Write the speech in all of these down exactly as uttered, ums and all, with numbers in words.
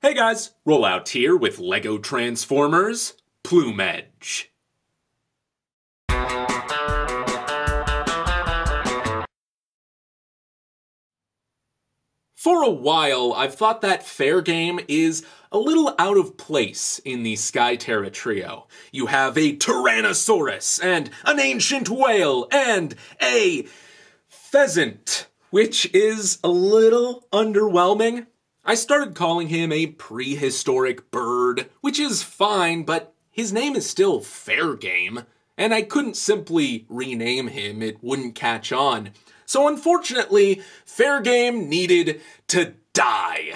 Hey guys, Rollout here with LEGO Transformers, Plumedge. For a while, I've thought that Fairgame is a little out of place in the Skyterra trio. You have a Tyrannosaurus, and an ancient whale, and a pheasant, which is a little underwhelming. I started calling him a prehistoric bird, which is fine, but his name is still Fairgame, and I couldn't simply rename him, it wouldn't catch on. So unfortunately, Fairgame needed to die.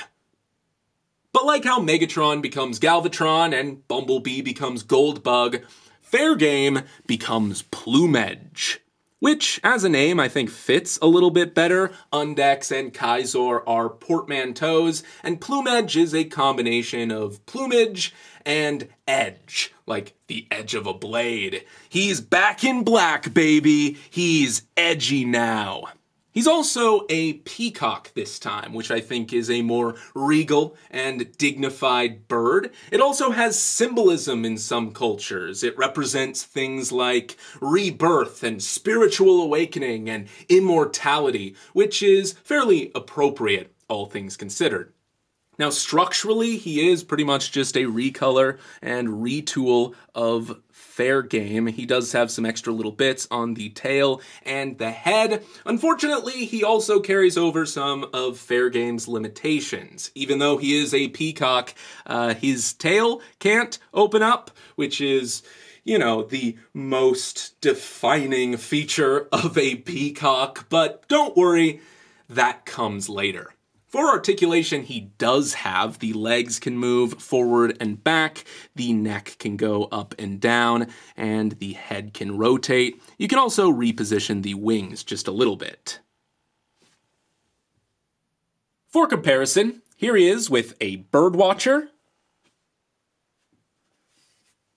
But like how Megatron becomes Galvatron and Bumblebee becomes Goldbug, Fairgame becomes Plumedge. Which, as a name, I think fits a little bit better. Undex and Kaizaur are portmanteaus, and Plumedge is a combination of plumage and edge, like the edge of a blade. He's back in black, baby. He's edgy now. He's also a peacock this time, which I think is a more regal and dignified bird. It also has symbolism in some cultures. It represents things like rebirth and spiritual awakening and immortality, which is fairly appropriate, all things considered. Now, structurally, he is pretty much just a recolor and retool of Fairgame. He does have some extra little bits on the tail and the head. Unfortunately, he also carries over some of Fairgame's limitations. Even though he is a peacock, uh, his tail can't open up, which is, you know, the most defining feature of a peacock. But don't worry, that comes later. For articulation, he does have. The legs can move forward and back, the neck can go up and down, and the head can rotate. You can also reposition the wings just a little bit. For comparison, here he is with a birdwatcher.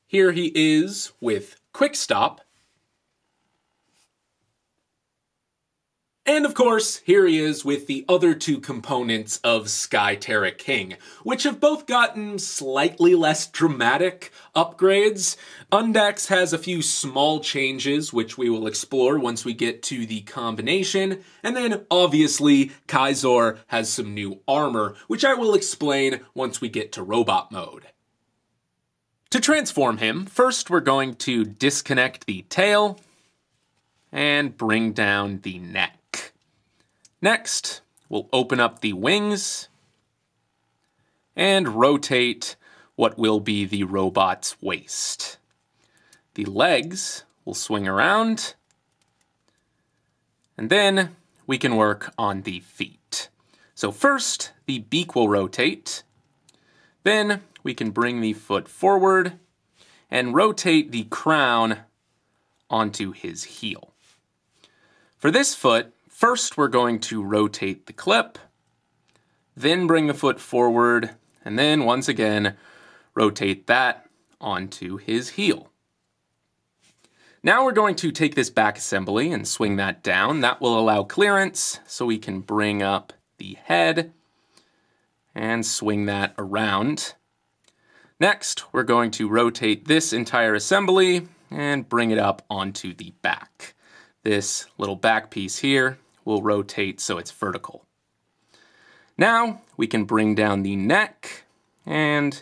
Here he is with Quickstop. And of course, here he is with the other two components of Skyterra King, which have both gotten slightly less dramatic upgrades. Undex has a few small changes, which we will explore once we get to the combination. And then, obviously, Kaizaur has some new armor, which I will explain once we get to robot mode. To transform him, first we're going to disconnect the tail and bring down the neck. Next, we'll open up the wings and rotate what will be the robot's waist. The legs will swing around, and then we can work on the feet. So first, the beak will rotate. Then we can bring the foot forward and rotate the crown onto his heel. For this foot, first, we're going to rotate the clip, then bring the foot forward, and then once again, rotate that onto his heel. Now we're going to take this back assembly and swing that down. That will allow clearance, so we can bring up the head and swing that around. Next, we're going to rotate this entire assembly and bring it up onto the back. This little back piece here will rotate so it's vertical. Now we can bring down the neck and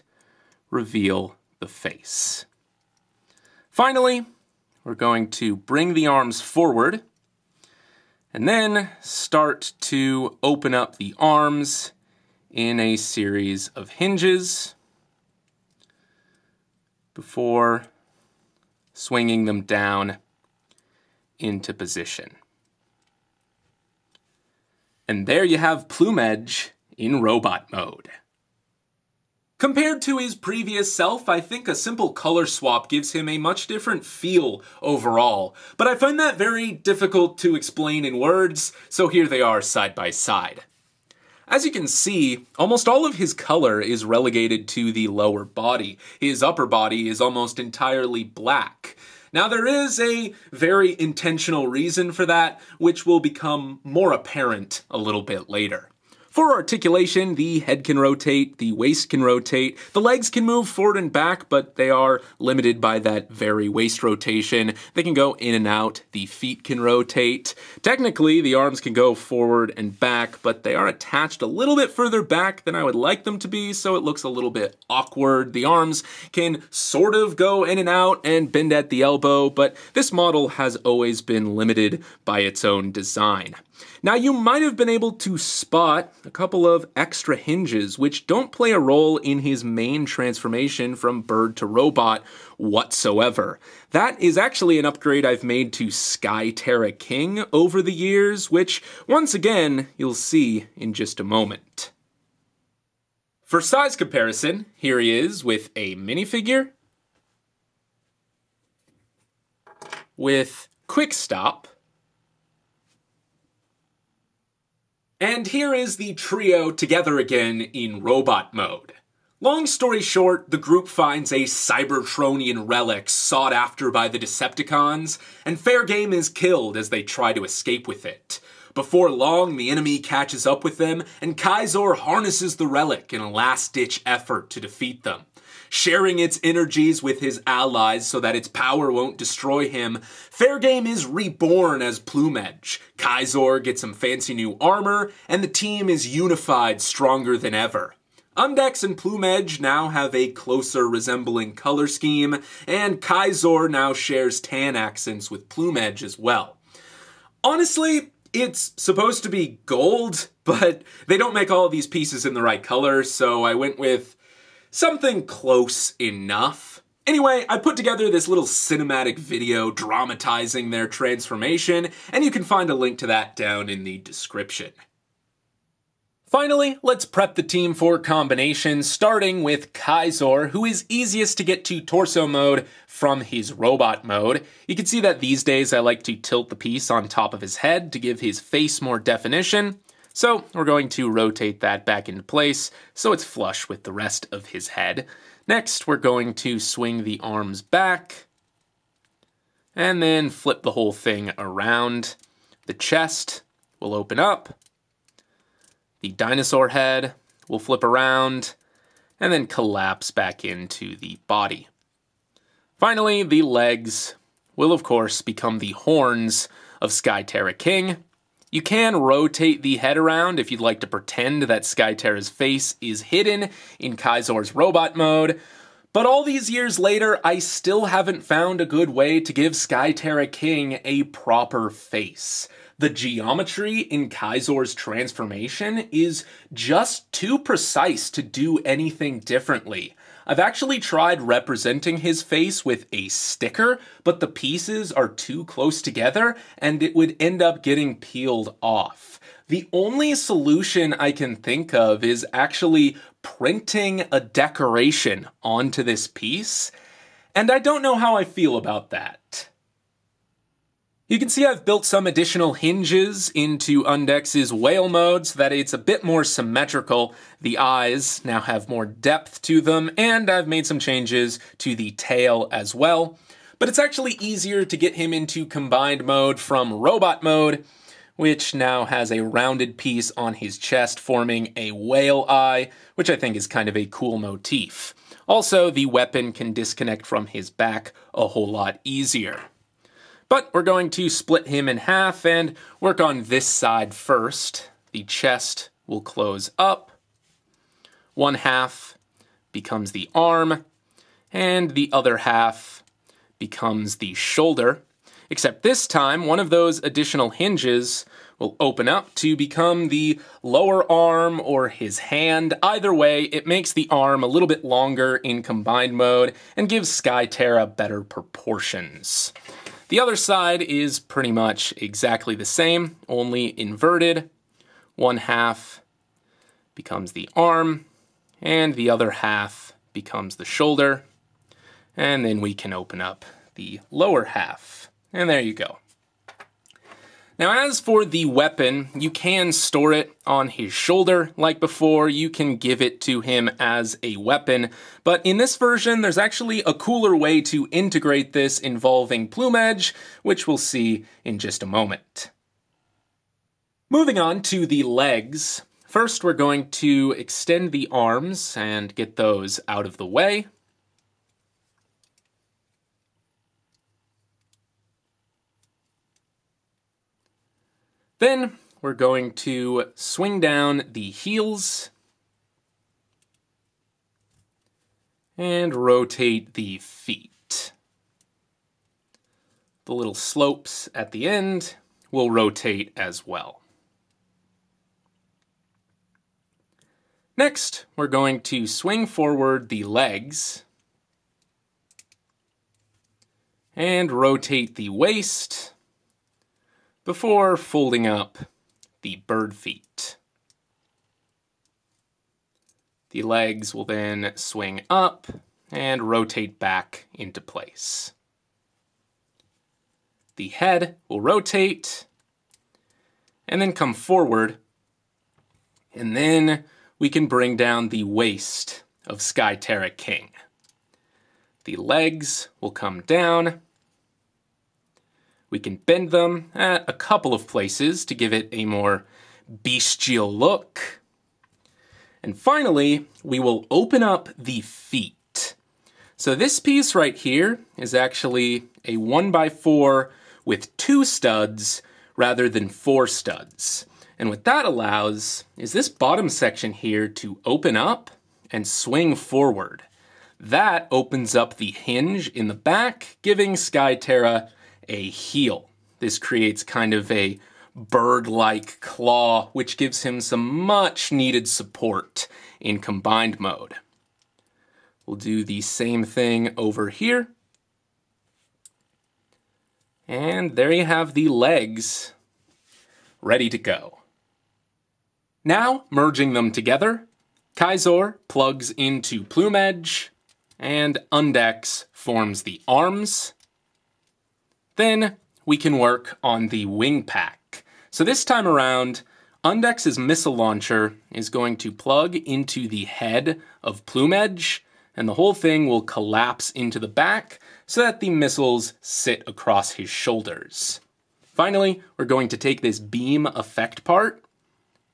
reveal the face. Finally, we're going to bring the arms forward and then start to open up the arms in a series of hinges before swinging them down into position. And there you have Plumedge in robot mode. Compared to his previous self, I think a simple color swap gives him a much different feel overall, but I find that very difficult to explain in words, so here they are side by side. As you can see, almost all of his color is relegated to the lower body. His upper body is almost entirely black. Now, there is a very intentional reason for that, which will become more apparent a little bit later. For articulation, the head can rotate, the waist can rotate, the legs can move forward and back, but they are limited by that very waist rotation. They can go in and out, the feet can rotate. Technically, the arms can go forward and back, but they are attached a little bit further back than I would like them to be, so it looks a little bit awkward. The arms can sort of go in and out and bend at the elbow, but this model has always been limited by its own design. Now, you might have been able to spot a couple of extra hinges which don't play a role in his main transformation from bird to robot whatsoever. That is actually an upgrade I've made to Skyterra King over the years, which, once again, you'll see in just a moment. For size comparison, here he is with a minifigure, with Quickstop, and here is the trio together again in robot mode. Long story short, the group finds a Cybertronian relic sought after by the Decepticons, and Fairgame is killed as they try to escape with it. Before long, the enemy catches up with them, and Kaizaur harnesses the relic in a last-ditch effort to defeat them. Sharing its energies with his allies so that its power won't destroy him, Fairgame is reborn as Plumedge. Kaizaur gets some fancy new armor, and the team is unified stronger than ever. Undex and Plumedge now have a closer resembling color scheme, and Kaizaur now shares tan accents with Plumedge as well. Honestly, it's supposed to be gold, but they don't make all these pieces in the right color, so I went with something close enough. Anyway, I put together this little cinematic video dramatizing their transformation, and you can find a link to that down in the description. Finally, let's prep the team for combinations, starting with Kaizaur, who is easiest to get to torso mode from his robot mode. You can see that these days I like to tilt the piece on top of his head to give his face more definition. So we're going to rotate that back into place so it's flush with the rest of his head. Next, we're going to swing the arms back and then flip the whole thing around. The chest will open up. The dinosaur head will flip around and then collapse back into the body. Finally, the legs will, of course, become the horns of Skyterra King. You can rotate the head around if you'd like to pretend that Skyterra's face is hidden in Kaizaur's robot mode. But all these years later, I still haven't found a good way to give Skyterra King a proper face. The geometry in Kaizaur's transformation is just too precise to do anything differently. I've actually tried representing his face with a sticker, but the pieces are too close together and it would end up getting peeled off. The only solution I can think of is actually printing a decoration onto this piece, and I don't know how I feel about that. You can see I've built some additional hinges into Undex's whale mode so that it's a bit more symmetrical. The eyes now have more depth to them, and I've made some changes to the tail as well. But it's actually easier to get him into combined mode from robot mode, which now has a rounded piece on his chest forming a whale eye, which I think is kind of a cool motif. Also, the weapon can disconnect from his back a whole lot easier. But we're going to split him in half and work on this side first. The chest will close up. One half becomes the arm, and the other half becomes the shoulder. Except this time, one of those additional hinges will open up to become the lower arm or his hand. Either way, it makes the arm a little bit longer in combined mode and gives Skyterra better proportions. The other side is pretty much exactly the same, only inverted. One half becomes the arm, and the other half becomes the shoulder. And then we can open up the lower half. And there you go. Now, as for the weapon, you can store it on his shoulder like before. You can give it to him as a weapon. But in this version, there's actually a cooler way to integrate this involving Plumedge, which we'll see in just a moment. Moving on to the legs. First, we're going to extend the arms and get those out of the way. Then we're going to swing down the heels and rotate the feet. The little slopes at the end will rotate as well. Next, we're going to swing forward the legs and rotate the waist before folding up the bird feet. The legs will then swing up and rotate back into place. The head will rotate and then come forward, and then we can bring down the waist of Skyterra King. The legs will come down. We can bend them at a couple of places to give it a more bestial look. And finally, we will open up the feet. So this piece right here is actually a one by four with two studs rather than four studs. And what that allows is this bottom section here to open up and swing forward. That opens up the hinge in the back, giving Skyterra a heel. This creates kind of a bird-like claw, which gives him some much needed support in combined mode. We'll do the same thing over here. And there you have the legs ready to go. Now, merging them together, Kaizaur plugs into Plumedge, and Undex forms the arms. Then we can work on the wing pack. So this time around, Undex's missile launcher is going to plug into the head of Plumedge, and the whole thing will collapse into the back so that the missiles sit across his shoulders. Finally, we're going to take this beam effect part,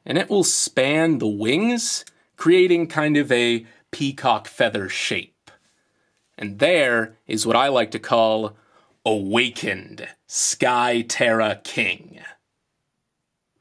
and it will span the wings, creating kind of a peacock feather shape. And there is what I like to call Awakened Skyterra King.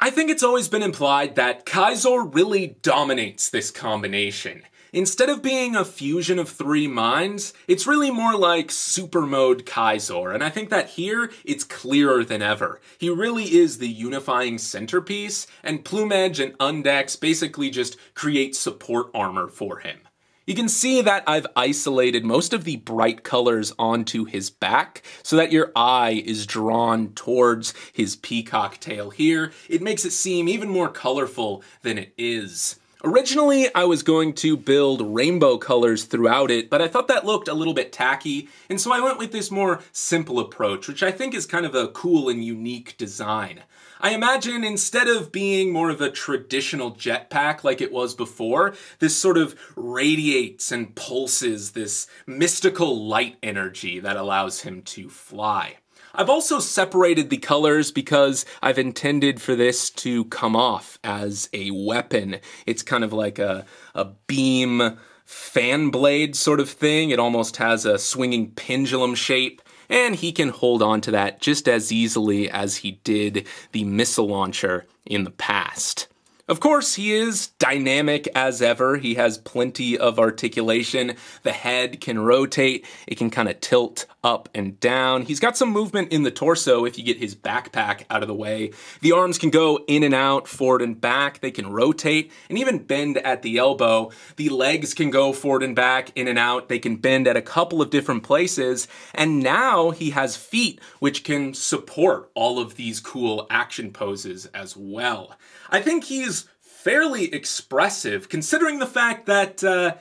I think it's always been implied that Kaizaur really dominates this combination. Instead of being a fusion of three minds, it's really more like super mode Kaizaur, and I think that here it's clearer than ever. He really is the unifying centerpiece, and Plumedge and Undex basically just create support armor for him. You can see that I've isolated most of the bright colors onto his back so that your eye is drawn towards his peacock tail here. It makes it seem even more colorful than it is. Originally, I was going to build rainbow colors throughout it, but I thought that looked a little bit tacky, and so I went with this more simple approach, which I think is kind of a cool and unique design. I imagine instead of being more of a traditional jetpack like it was before, this sort of radiates and pulses this mystical light energy that allows him to fly. I've also separated the colors because I've intended for this to come off as a weapon. It's kind of like a, a beam fan blade sort of thing. It almost has a swinging pendulum shape, and he can hold on to that just as easily as he did the missile launcher in the past. Of course, he is dynamic as ever. He has plenty of articulation. The head can rotate. It can kind of tilt up and down. He's got some movement in the torso if you get his backpack out of the way. The arms can go in and out, forward and back. They can rotate and even bend at the elbow. The legs can go forward and back, in and out. They can bend at a couple of different places. And now he has feet which can support all of these cool action poses as well. I think he's fairly expressive, considering the fact that, uh,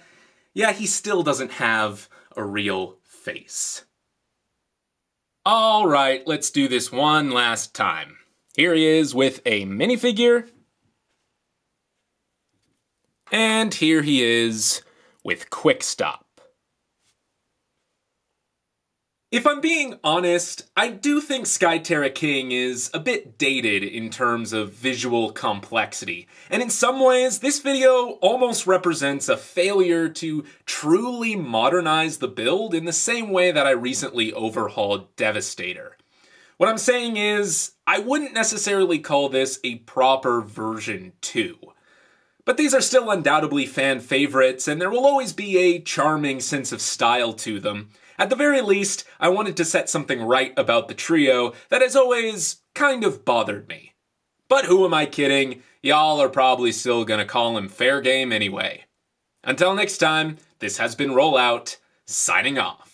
yeah, he still doesn't have a real face. All right, let's do this one last time. Here he is with a minifigure. And here he is with Quickstop. If I'm being honest, I do think Skyterra King is a bit dated in terms of visual complexity, and in some ways this video almost represents a failure to truly modernize the build in the same way that I recently overhauled Devastator. What I'm saying is, I wouldn't necessarily call this a proper version two. But these are still undoubtedly fan favorites, and there will always be a charming sense of style to them. At the very least, I wanted to set something right about the trio that has always kind of bothered me. But who am I kidding? Y'all are probably still gonna call him Fairgame anyway. Until next time, this has been Rollout, signing off.